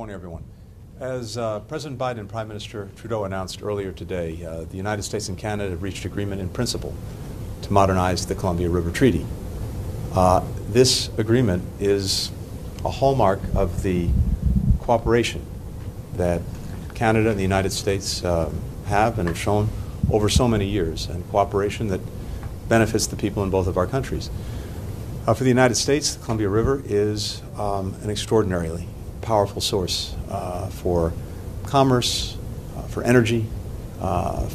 morning, everyone. As President Biden and Prime Minister Trudeau announced earlier today, the United States and Canada have reached agreement in principle to modernize the Columbia River Treaty. This agreement is a hallmark of the cooperation that Canada and the United States have and have shown over so many years, and cooperation that benefits the people in both of our countries. For the United States, the Columbia River is an extraordinarily powerful source for commerce, for energy,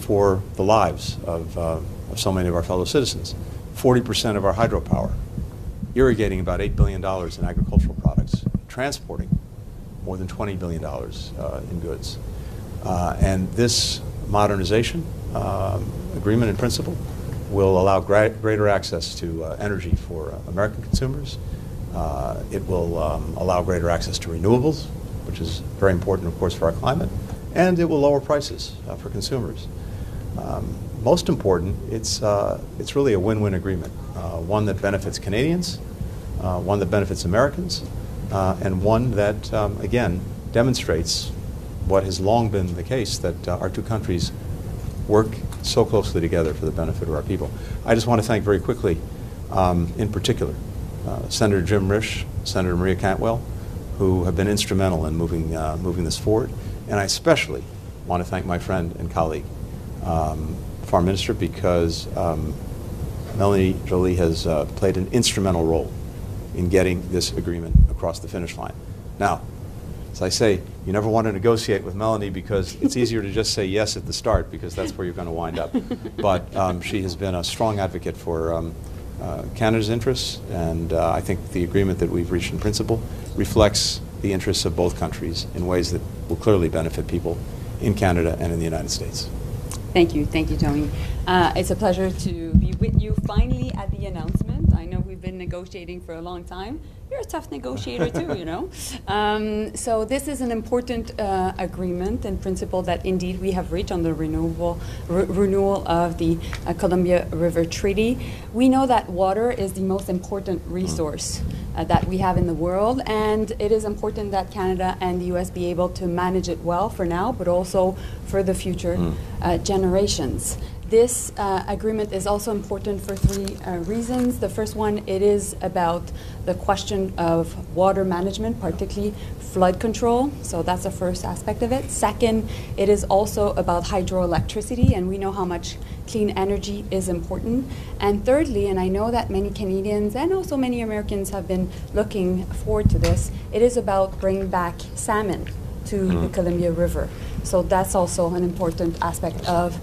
for the lives of so many of our fellow citizens. 40% of our hydropower, irrigating about $8 billion in agricultural products, transporting more than $20 billion in goods. And this modernization agreement in principle will allow greater access to energy for American consumers. It will allow greater access to renewables, which is very important, of course, for our climate, and it will lower prices for consumers. Most important, it's really a win-win agreement, one that benefits Canadians, one that benefits Americans, and one that, again, demonstrates what has long been the case, that our two countries work so closely together for the benefit of our people. I just want to thank very quickly, in particular, Senator Jim Risch, Senator Maria Cantwell, who have been instrumental in moving this forward. And I especially want to thank my friend and colleague, Foreign Minister, because Melanie Joly has played an instrumental role in getting this agreement across the finish line. Now, as I say, you never want to negotiate with Melanie because it's easier to just say yes at the start, because that's where you're going to wind up. But she has been a strong advocate for Canada's interests, and I think the agreement that we've reached in principle reflects the interests of both countries in ways that will clearly benefit people in Canada and in the United States. Thank you, Tony. It's a pleasure to be with you finally at the announcement. I know we've been negotiating for a long time. You're a tough negotiator too, you know. So this is an important agreement in principle that indeed we have reached on the renewal of the Columbia River Treaty. We know that water is the most important resource that we have in the world, and it is important that Canada and the U.S. be able to manage it well for now, but also for the future generations. This agreement is also important for three reasons. The first one, it is about the question of water management, particularly flood control. So that's the first aspect of it. Second, it is also about hydroelectricity, and we know how much clean energy is important. And thirdly, and I know that many Canadians and also many Americans have been looking forward to this, it is about bringing back salmon to the Columbia River. So that's also an important aspect of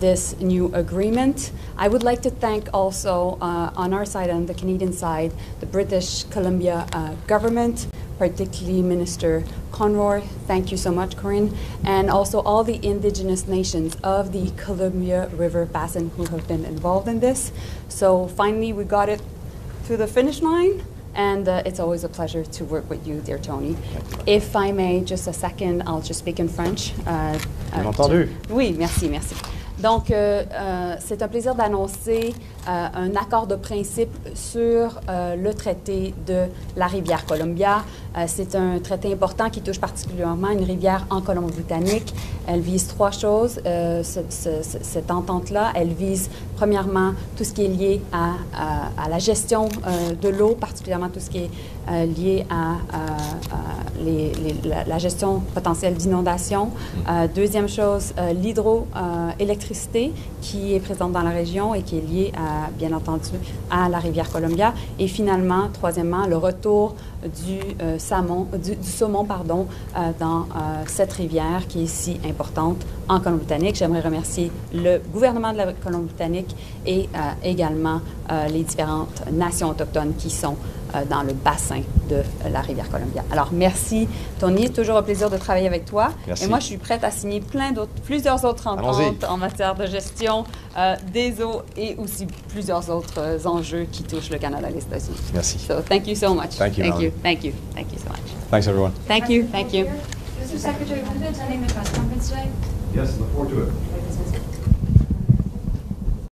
this new agreement. I would like to thank also on our side, on the Canadian side, the British Columbia government, particularly Minister Conroy. Thank you so much, Corinne. And also all the Indigenous nations of the Columbia River Basin who have been involved in this. So finally, we got it to the finish line. And it's always a pleasure to work with you, dear Tony. If I may, just a second, I'll just speak in French. Entendu. Oui, merci, merci. Donc, c'est un plaisir d'annoncer un accord de principe sur le traité de la rivière Columbia. C'est un traité important qui touche particulièrement une rivière en Colombie-Britannique. Elle vise trois choses. Cette entente-là, elle vise premièrement tout ce qui est lié à la gestion de l'eau, particulièrement tout ce qui est lié à la gestion potentielle d'inondations. Deuxième chose, l'hydroélectricité qui est présente dans la région et qui est liée bien entendu à la rivière Columbia. Et finalement, troisièmement, le retour du saumon dans cette rivière qui est si importante en Colombie-Britannique. J'aimerais remercier le gouvernement de la Colombie-Britannique et également les différentes nations autochtones qui sont dans le bassin de la rivière Columbia. Alors, merci, Tony. Toujours un plaisir de travailler avec toi. Merci. Et moi, je suis prête à signer plusieurs autres ententes en matière de gestion des eaux et aussi plusieurs autres enjeux qui touchent le Canada et les États-Unis. Merci. So, thank you so much. Thank you, Melanie. Thank you so much. Thanks, everyone. Thank you. Mr. Secretary, will you be attending the press conference today? Yes, look forward to it.